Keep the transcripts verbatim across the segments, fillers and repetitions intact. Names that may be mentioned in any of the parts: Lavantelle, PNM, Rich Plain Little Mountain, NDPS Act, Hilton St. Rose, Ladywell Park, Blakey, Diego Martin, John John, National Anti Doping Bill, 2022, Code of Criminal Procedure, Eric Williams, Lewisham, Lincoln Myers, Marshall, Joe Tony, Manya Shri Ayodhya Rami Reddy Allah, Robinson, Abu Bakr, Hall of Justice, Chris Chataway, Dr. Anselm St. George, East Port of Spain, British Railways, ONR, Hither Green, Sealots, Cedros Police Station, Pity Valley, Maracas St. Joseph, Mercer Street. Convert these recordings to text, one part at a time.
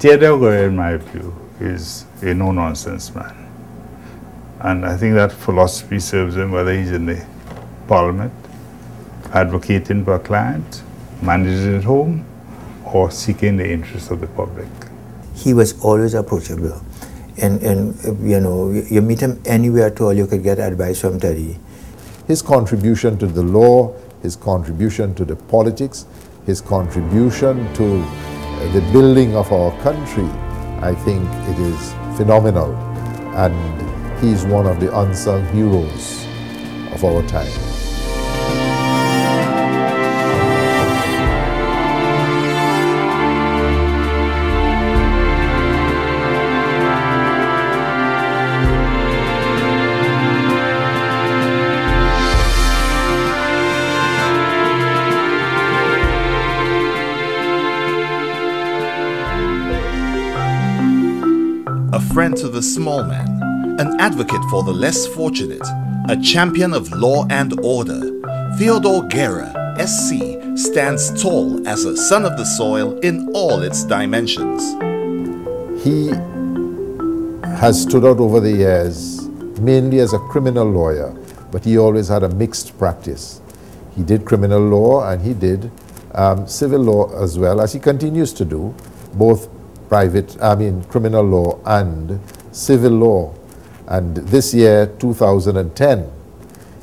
Theodore Guerra, in my view, is a no-nonsense man. And I think that philosophy serves him, whether he's in the Parliament, advocating for a client, managing at home, or seeking the interests of the public. He was always approachable. And, and you know, you meet him anywhere at all, you could get advice from Teddy. His contribution to the law, his contribution to the politics, his contribution to the building of our country, I think it is phenomenal. And he's one of the unsung heroes of our time. Friend to the small man, an advocate for the less fortunate, a champion of law and order, Theodore Guerra, S C, stands tall as a son of the soil in all its dimensions. He has stood out over the years, mainly as a criminal lawyer, but he always had a mixed practice. He did criminal law and he did um, civil law as well, as he continues to do, both private, I mean criminal law and civil law. And this year, two thousand ten,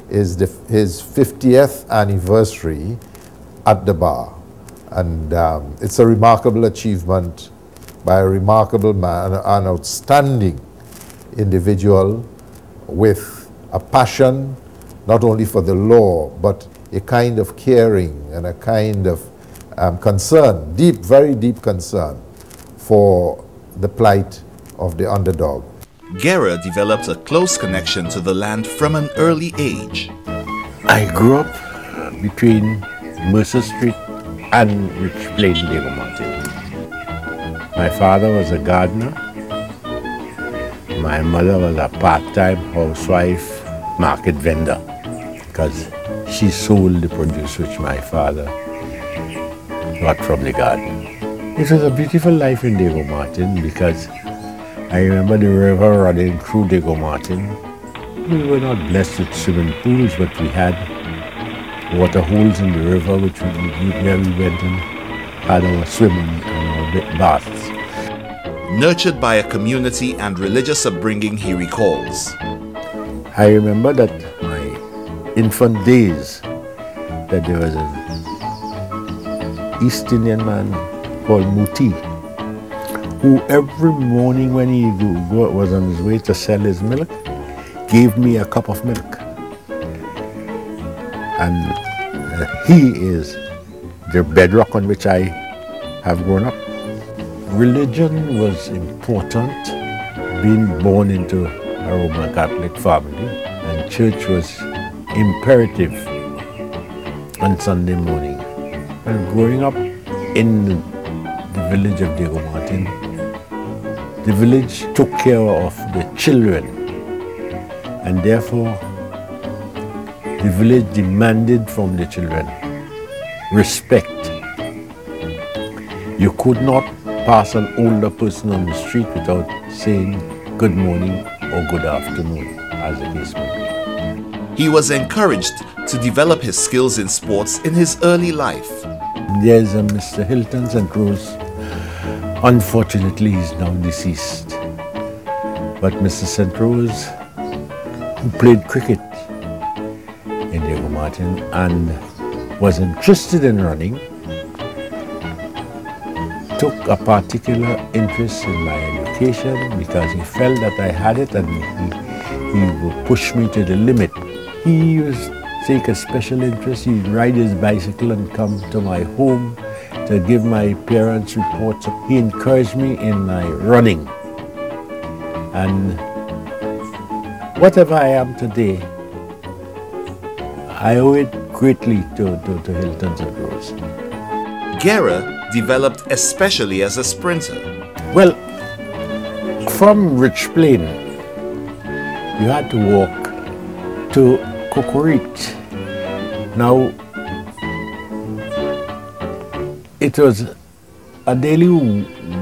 is the, his fiftieth anniversary at the bar. And um, it's a remarkable achievement by a remarkable man, an outstanding individual with a passion, not only for the law, but a kind of caring and a kind of um, concern, deep, very deep concern for the plight of the underdog. Guerra developed a close connection to the land from an early age. I grew up between Mercer Street and Rich Plain Little Mountain. My father was a gardener. My mother was a part-time housewife market vendor because she sold the produce which my father got from the garden. It was a beautiful life in Diego Martin because I remember the river running through Diego Martin. We were not blessed with swimming pools, but we had water holes in the river which we, where we went and had our swimming and our baths. Nurtured by a community and religious upbringing, he recalls. I remember that my infant days that there was an East Indian man called Muti, who every morning when he was on his way to sell his milk, gave me a cup of milk. And uh, he is the bedrock on which I have grown up. Religion was important, being born into a Roman Catholic family, and church was imperative on Sunday morning. And growing up in the village of Diego Martin, the village took care of the children, and therefore the village demanded from the children respect. You could not pass an older person on the street without saying good morning or good afternoon, as the case may be. He was encouraged to develop his skills in sports in his early life. There's a Mister Hilton Saint Rose. Unfortunately, he's now deceased. But Mister Saint Rose, who played cricket in Diego Martin and was interested in running, took a particular interest in my education because he felt that I had it and he, he would push me to the limit. He was take a special interest. He'd ride his bicycle and come to my home to give my parents reports. He encouraged me in my running. And whatever I am today, I owe it greatly to, to, to Hilton Saint Rose. Guerra developed especially as a sprinter. Well, from Rich Plain, you had to walk to Cocorite. Now, it was a daily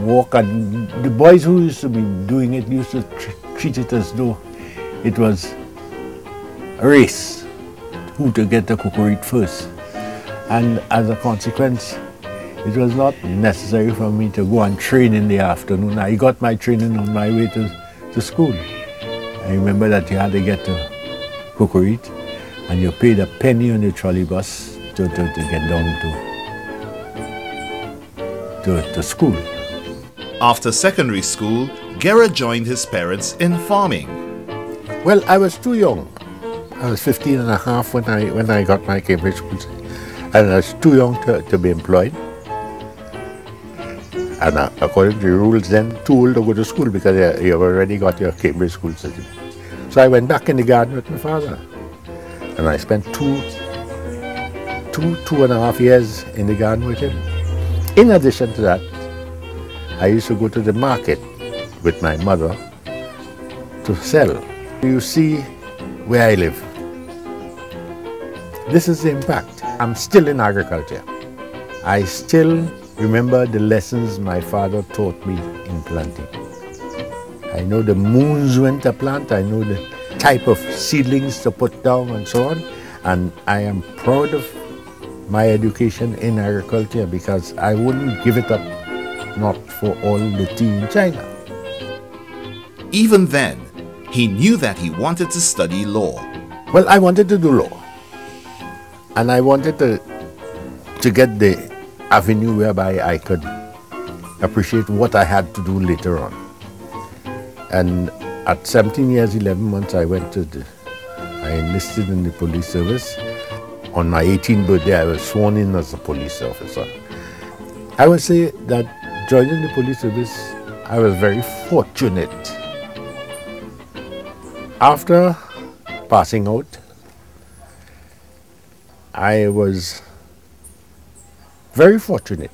walk, and the boys who used to be doing it used to tr treat it as though it was a race, who to get the Cocorite first. And as a consequence, it was not necessary for me to go and train in the afternoon. I got my training on my way to, to school. I remember that you had to get to Cocorite, and you paid a penny on your trolley bus to, to, to get down to, to, to school. After secondary school, Guerra joined his parents in farming. Well, I was too young. I was fifteen and a half when I, when I got my Cambridge school. And I was too young to, to be employed. And uh, according to the rules then, too old to go to school because uh, you've already got your Cambridge school certificate. So I went back in the garden with my father. And I spent two, two, two and a half years in the garden with him. In addition to that, I used to go to the market with my mother to sell. You see where I live. This is the impact. I'm still in agriculture. I still remember the lessons my father taught me in planting. I know the moons when to plant, I know the type of seedlings to put down and so on. And I am proud of my education in agriculture because I wouldn't give it up, not for all the tea in China. Even then, he knew that he wanted to study law. Well, I wanted to do law. And I wanted to, to get the avenue whereby I could appreciate what I had to do later on. And at seventeen years, eleven months, I went to the, I enlisted in the police service. On my eighteenth birthday, I was sworn in as a police officer. I would say that joining the police service, I was very fortunate. After passing out, I was very fortunate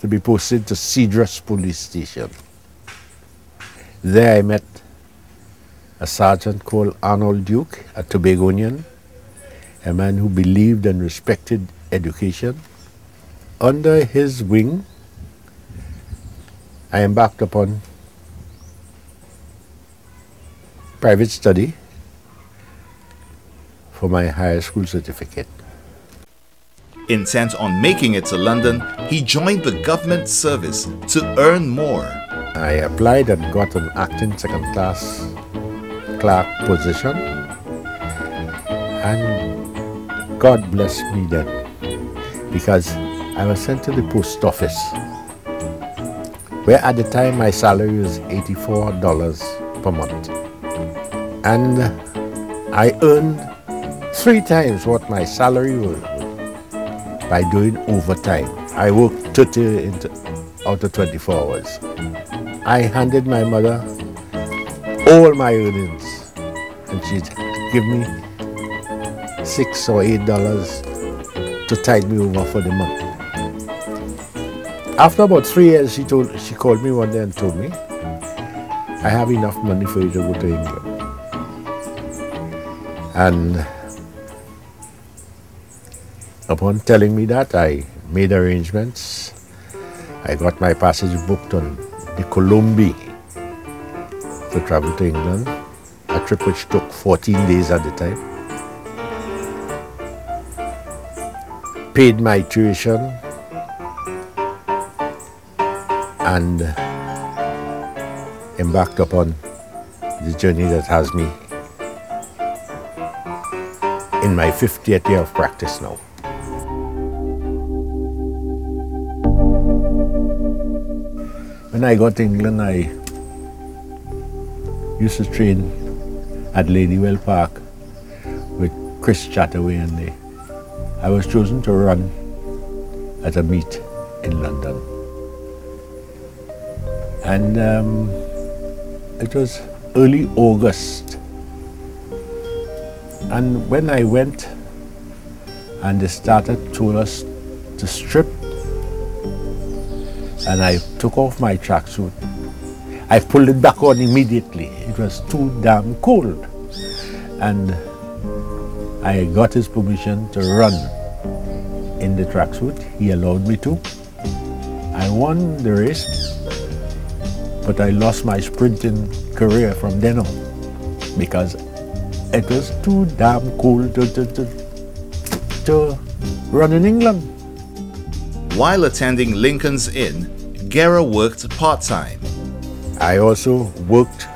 to be posted to Cedros Police Station. There I met a sergeant called Arnold Duke, a Tobagonian, a man who believed and respected education. Under his wing, I embarked upon private study for my higher school certificate. Intent on making it to London, he joined the government service to earn more. I applied and got an acting second class clerk position, and God blessed me then, because I was sent to the post office, where at the time my salary was eighty-four dollars per month, and I earned three times what my salary was by doing overtime. I worked thirty into, out of twenty-four hours. I handed my mother all my earnings, and she'd give me six or eight dollars to tide me over for the month. After about three years, she told, she called me one day and told me, "I have enough money for you to go to England." And upon telling me that, I made arrangements. I got my passage booked on the Colombi to travel to England, a trip which took fourteen days at the time. Paid my tuition, and embarked upon the journey that has me in my fiftieth year of practice now. When I got to England, I used to train at Ladywell Park with Chris Chataway, and they, I was chosen to run at a meet in London. And um, it was early August. And when I went and they started, told us to strip, and I took off my tracksuit. I pulled it back on immediately. It was too damn cold. And I got his permission to run in the tracksuit. He allowed me to. I won the race, but I lost my sprinting career from then on because it was too damn cool to, to, to, to run in England. While attending Lincoln's Inn, Guerra worked part-time. I also worked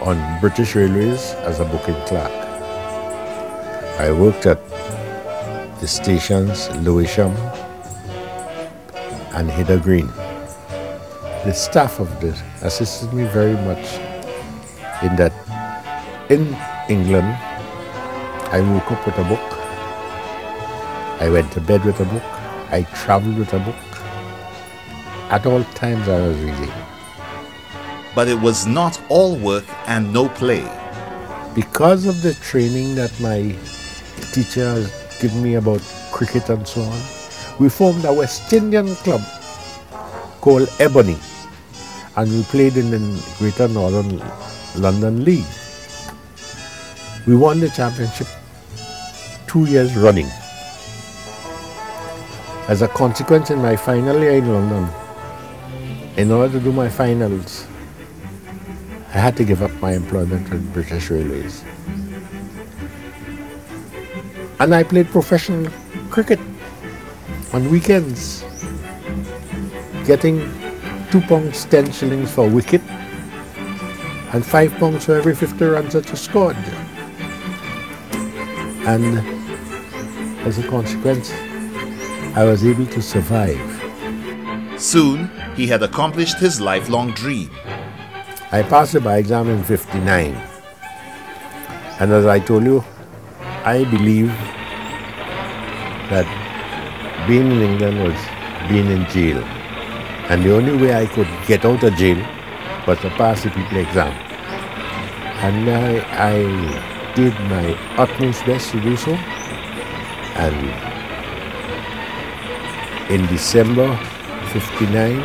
on British Railways as a booking clerk. I worked at the stations Lewisham and Hither Green. The staff of this assisted me very much in that in England I woke up with a book, I went to bed with a book, I traveled with a book. At all times I was reading. But it was not all work and no play. Because of the training that my teacher has given me about cricket and so on, we formed a West Indian club called Ebony, and we played in the Greater Northern London League. We won the championship two years running. As a consequence, in my final year in London, in order to do my finals, I had to give up my employment with British Railways. And I played professional cricket on weekends, getting two pounds ten shillings for a wicket and five pounds for every fifty runs that you scored. And as a consequence, I was able to survive. Soon, he had accomplished his lifelong dream. I passed the bar exam in fifty-nine, and as I told you, I believe that being in England was being in jail, and the only way I could get out of jail was to pass the P P exam, and I, I did my utmost best to do so, and in December fifty-nine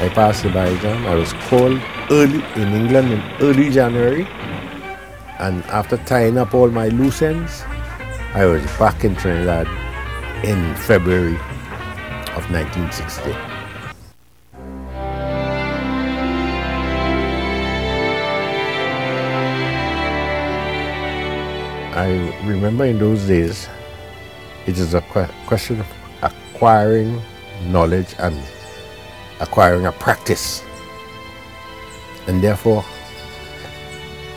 I passed the bar exam. I was called early in England in early January, and after tying up all my loose ends, I was back in Trinidad in February of nineteen sixty. I remember in those days, it is a question of acquiring knowledge and acquiring a practice, and therefore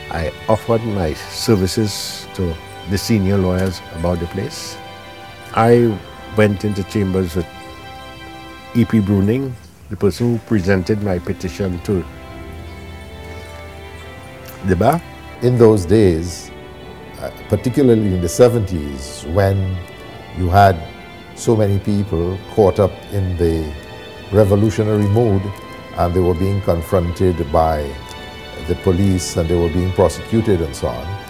I offered my services to the senior lawyers about the place. I went into chambers with E P Bruning, the person who presented my petition to the bar. In those days, particularly in the seventies, when you had so many people caught up in the revolutionary mood, and they were being confronted by the police and they were being prosecuted and so on,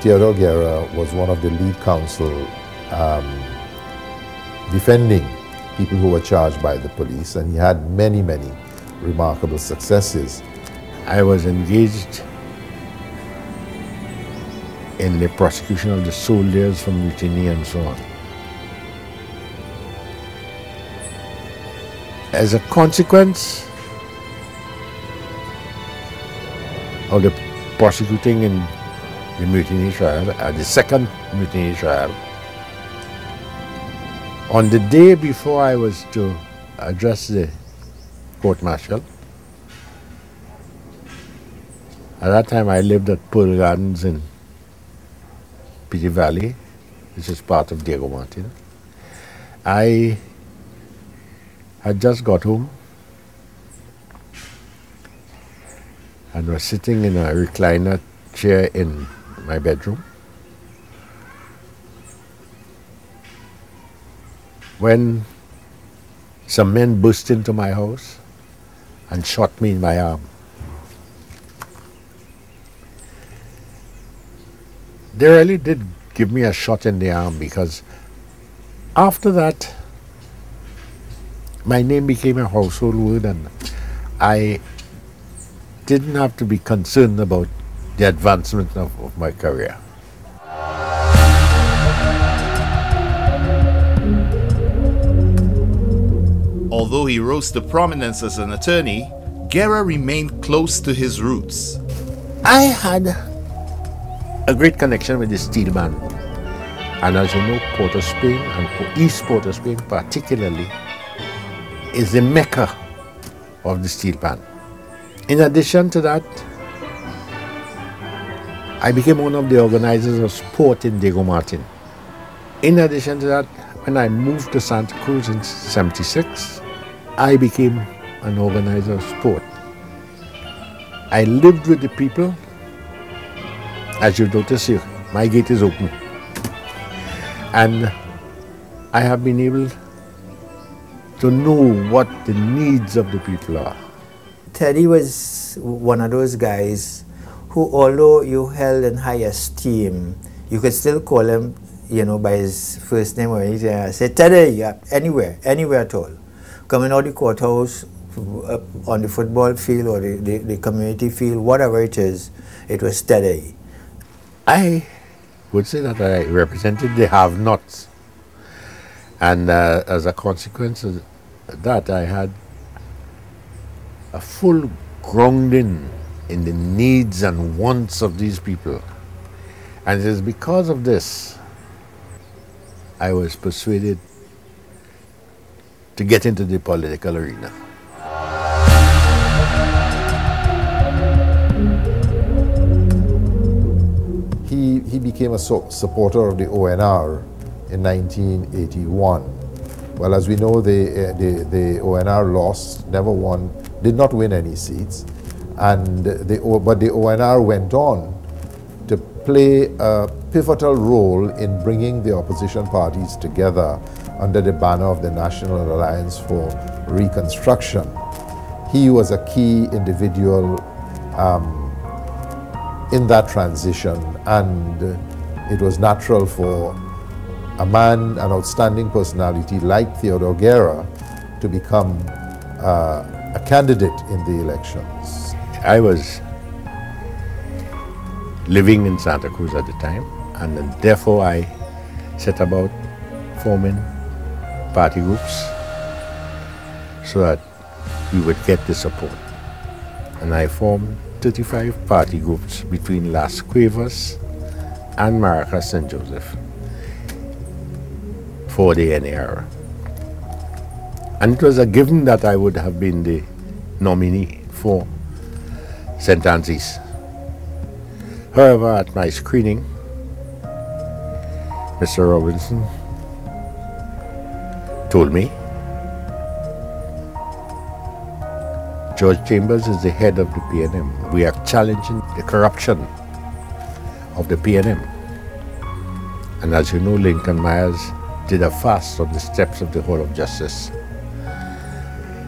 Theodore Guerra was one of the lead counsel um, defending people who were charged by the police, and he had many, many remarkable successes. I was engaged in the prosecution of the soldiers from mutiny and so on. As a consequence of the prosecuting in the mutiny trial, uh, the second mutiny trial, on the day before I was to address the court-martial, at that time I lived at Pearl Gardens in Pity Valley, which is part of Diego Martin. I I just got home and was sitting in a recliner chair in my bedroom when some men burst into my house and shot me in my arm. They really did give me a shot in the arm, because after that my name became a household word, and I didn't have to be concerned about the advancement of, of my career. Although he rose to prominence as an attorney, Guerra remained close to his roots. I had a great connection with the steelman. And as you know, Port of Spain, and East Port of Spain particularly, is the mecca of the steelman. In addition to that, I became one of the organizers of sport in Diego Martin. In addition to that, when I moved to Santa Cruz in seventy-six, I became an organizer of sport. I lived with the people. As you notice here, my gate is open. And I have been able to know what the needs of the people are. Teddy was one of those guys who, although you held in high esteem, you could still call him, you know, by his first name or anything. I said, Teddy, anywhere, anywhere at all. Coming out the courthouse, up on the football field or the, the, the community field, whatever it is, it was Teddy. I would say that I represented the have-nots. And uh, as a consequence of that, I had a full grounding in the needs and wants of these people. And it is because of this I was persuaded to get into the political arena. He, he became a so supporter of the O N R in nineteen eighty-one. Well, as we know, the, uh, the, the O N R lost, never won, did not win any seats. And the, but the O N R went on to play a pivotal role in bringing the opposition parties together under the banner of the National Alliance for Reconstruction. He was a key individual um, in that transition, and it was natural for a man, an outstanding personality like Theodore Guerra, to become uh, a candidate in the elections. I was living in Santa Cruz at the time, and therefore I set about forming party groups so that we would get the support. And I formed thirty-five party groups between Las Cuevas and Maracas Saint Joseph for the N A R. And it was a given that I would have been the nominee for Saint Anne's. However, at my screening, Mister Robinson told me, George Chambers is the head of the P N M. We are challenging the corruption of the P N M. And as you know, Lincoln Myers did a fast on the steps of the Hall of Justice.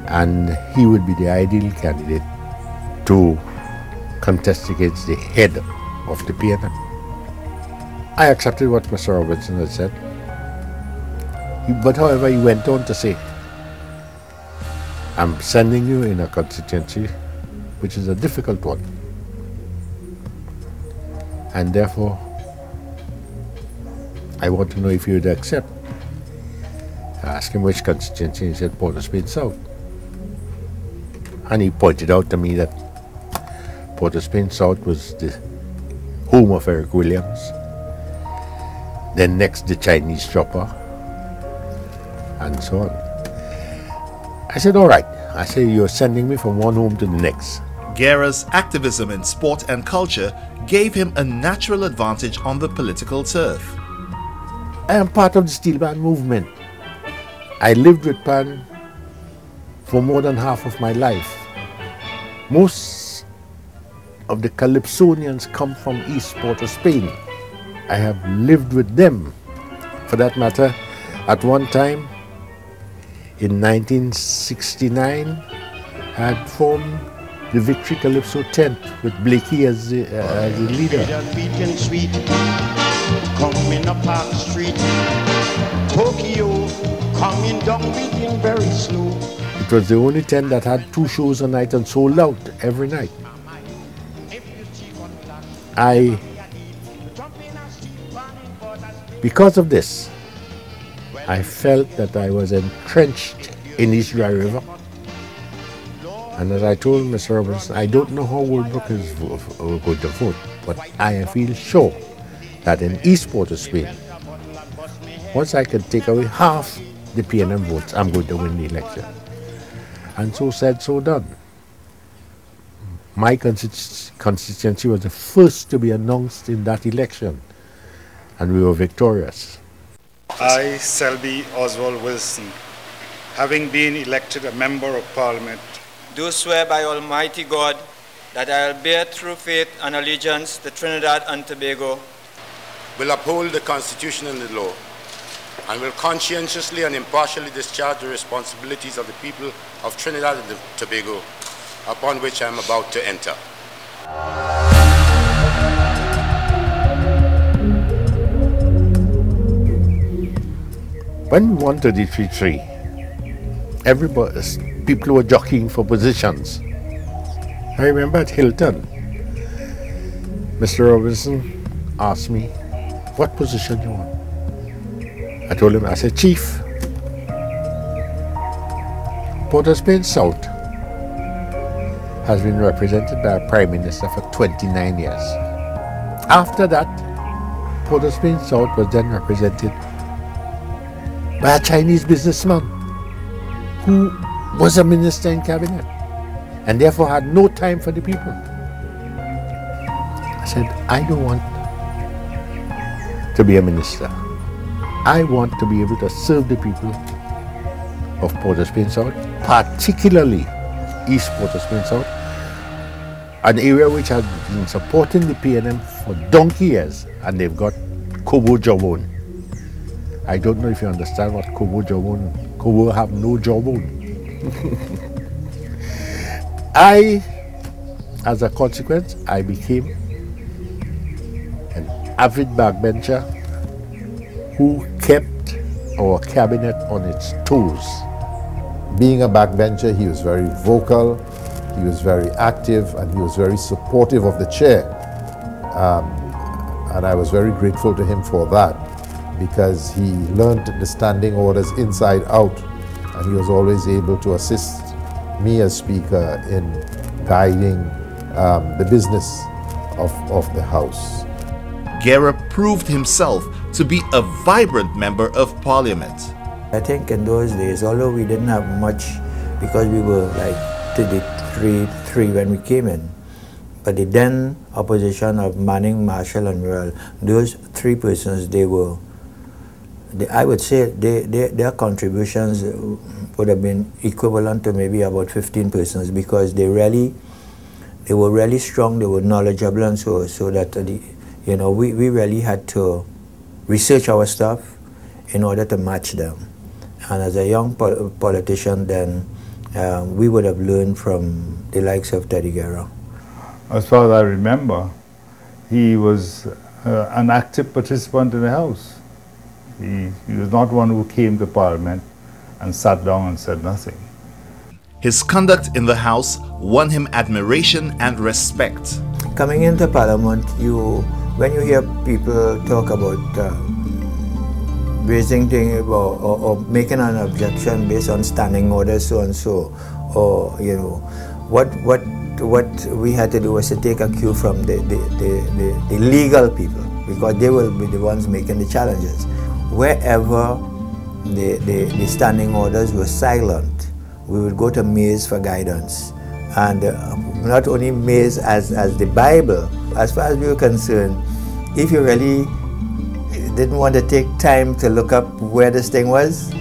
And he would be the ideal candidate to contest against the head of the P N M. I accepted what Mister Robinson had said, but however he went on to say, I'm sending you in a constituency which is a difficult one, and therefore I want to know if you would accept. I asked him which constituency, he said Port of Spain South, and he pointed out to me that Port of Spain South was the home of Eric Williams, then next the Chinese chopper, and so on. I said, all right. I said, you're sending me from one home to the next. Guerra's activism in sport and culture gave him a natural advantage on the political turf. I am part of the steel pan movement. I lived with Pan for more than half of my life. Most of the Calypsonians come from East Port of Spain. I have lived with them. For that matter, at one time, in nineteen sixty-nine, I had formed the Victory Calypso tent with Blakey as the, uh, as the leader. Sweet, coming up Park Street, Tokyo, coming down beating very slow. It was the only tent that had two shows a night and sold out every night. I, because of this, I felt that I was entrenched in East Dry River. And as I told Mister Robinson, I don't know how Worldbookers will go to vote, but I feel sure that in East Port of Spain, once I can take away half the P N M votes, I'm going to win the election. And so said, so done. My constituency was the first to be announced in that election, and we were victorious. I, Selby Oswald Wilson, having been elected a Member of Parliament, do swear by Almighty God that I will bear true faith and allegiance to Trinidad and Tobago, will uphold the Constitution and the law, and will conscientiously and impartially discharge the responsibilities of the people of Trinidad and Tobago, upon which I am about to enter. When we won thirty-three three, everybody, people were jockeying for positions. I remember at Hilton, Mister Robinson asked me, what position do you want? I told him, I said, Chief, Port of Spain South has been represented by a Prime Minister for twenty-nine years. After that, Port of Spain South was then represented by a Chinese businessman who was a minister in cabinet and therefore had no time for the people. I said, I don't want to be a minister. I want to be able to serve the people of Port of Spain South, particularly East Port of Spain South, an area which has been supporting the P N M for donkey years, and they've got Kobo jawbone. I don't know if you understand what Kobo jawbone is. Kobo have no jawbone. I, as a consequence, I became an avid backbencher who kept our cabinet on its toes. Being a backbencher, he was very vocal, he was very active, and he was very supportive of the chair. Um, and I was very grateful to him for that, because he learned the standing orders inside out, and he was always able to assist me as Speaker in guiding um, the business of, of the House. Guerra proved himself to be a vibrant Member of Parliament. I think in those days, although we didn't have much, because we were like thirty-three three when we came in, but the then opposition of Manning, Marshall and Murrell, those three persons, they were, they, I would say they, they, their contributions would have been equivalent to maybe about fifteen persons, because they really, they were really strong, they were knowledgeable, and so, so that, the, you know, we, we really had to research our stuff in order to match them. And as a young pol politician then, uh, we would have learned from the likes of Teddy Guerra. As far as I remember, he was uh, an active participant in the House. He, he was not one who came to Parliament and sat down and said nothing. His conduct in the House won him admiration and respect. Coming into Parliament, you, when you hear people talk about uh, raising things or, or, or making an objection based on standing orders, so and so, or you know, what what what we had to do was to take a cue from the the, the, the, the legal people, because they will be the ones making the challenges. Wherever the, the, the standing orders were silent, we would go to Mays for guidance, and uh, not only Mays as as the Bible. As far as we were concerned, if you really didn't want to take time to look up where this thing was,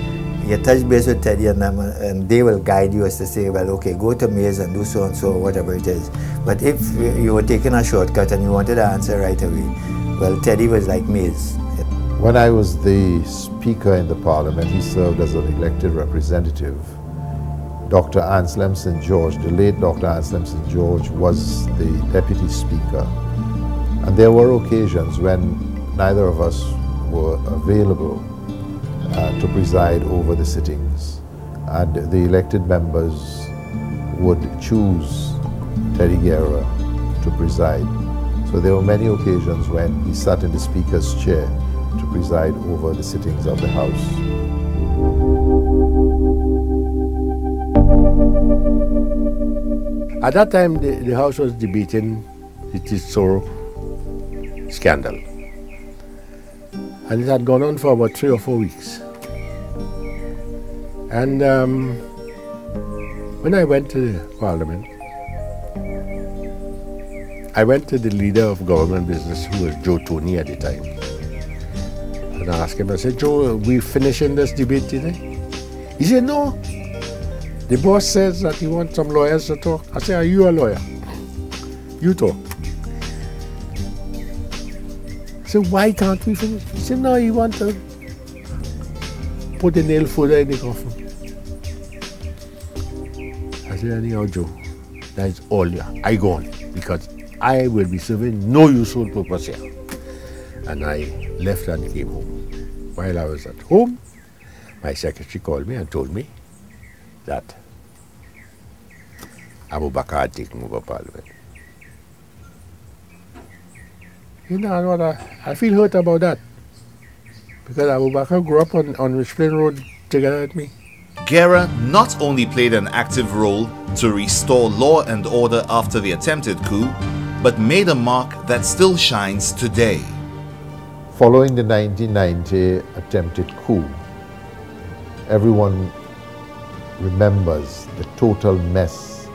you touch base with Teddy and them, and they will guide you as to say, well, okay, go to Mays and do so and so, whatever it is. But if you were taking a shortcut and you wanted an answer right away, well, Teddy was like Mays. When I was the Speaker in the Parliament, he served as an elected representative. Doctor Anselm Saint George, the late Doctor Anselm Saint George, was the Deputy Speaker. And there were occasions when neither of us were available uh, to preside over the sittings, and the elected members would choose Teddy Guerra to preside. So there were many occasions when he sat in the Speaker's chair to preside over the sittings of the House. At that time, the, the house was debating it is so scandal. And it had gone on for about three or four weeks. And um, when I went to the Parliament, I went to the leader of government business, who was Joe Tony at the time, and I asked him, I said, Joe, are we finishing this debate today? He said, no. The boss says that he wants some lawyers to talk. I said, are you a lawyer? You talk. I said, why can't we finish? He said, no, you want to put the nail further in the coffin. I said, anyhow, Joe, that is all. I go on, because I will be serving no useful purpose here. And I left and came home. While I was at home, my secretary called me and told me that Abu Bakr had taken over Parliament. You know what, I, I feel hurt about that, because Abu Bakr grew up on, on Rich Plain Road together with me. Guerra not only played an active role to restore law and order after the attempted coup, but made a mark that still shines today. Following the nineteen ninety attempted coup, everyone remembers the total mess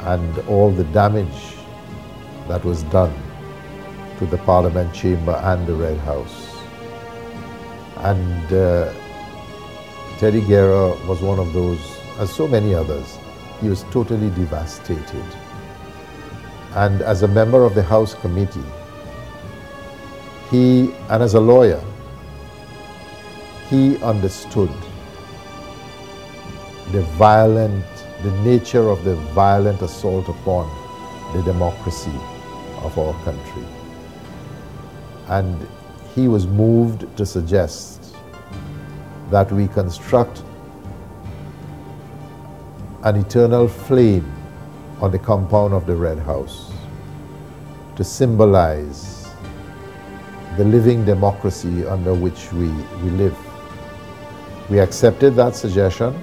and all the damage that was done to the Parliament chamber and the Red House. And uh, Teddy Guerra was one of those, as so many others. He was totally devastated. And as a member of the House Committee, he, and as a lawyer, he understood the violent, the nature of the violent assault upon the democracy of our country. And he was moved to suggest that we construct an eternal flame on the compound of the Red House to symbolize the living democracy under which we, we live. We accepted that suggestion,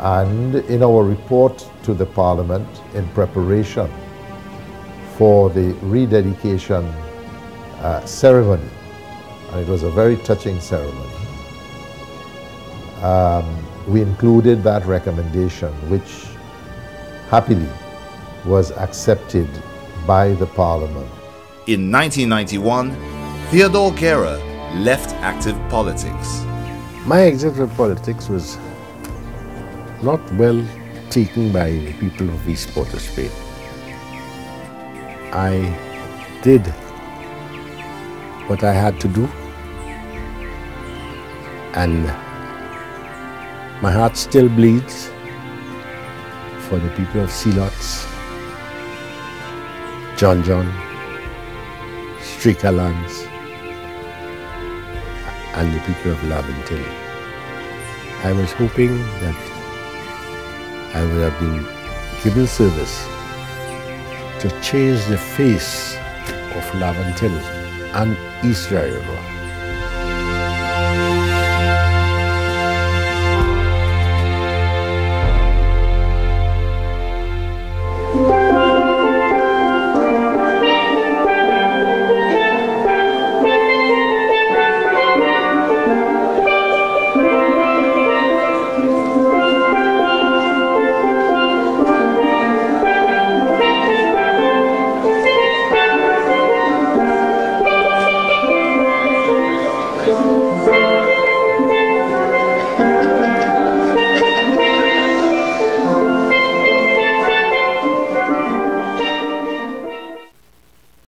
and in our report to the Parliament in preparation for the rededication uh, ceremony, and it was a very touching ceremony, um, we included that recommendation, which happily was accepted by the Parliament. In nineteen ninety-one, Theodore Guerra left active politics. My exit from politics was not well taken by the people of East Port of Spain. I did what I had to do, and my heart still bleeds for the people of Sealots, John John, Stricklands, and the people of Lavantelle. I was hoping that I would have been given service to change the face of Lavantelle and East Railroad. Thank you.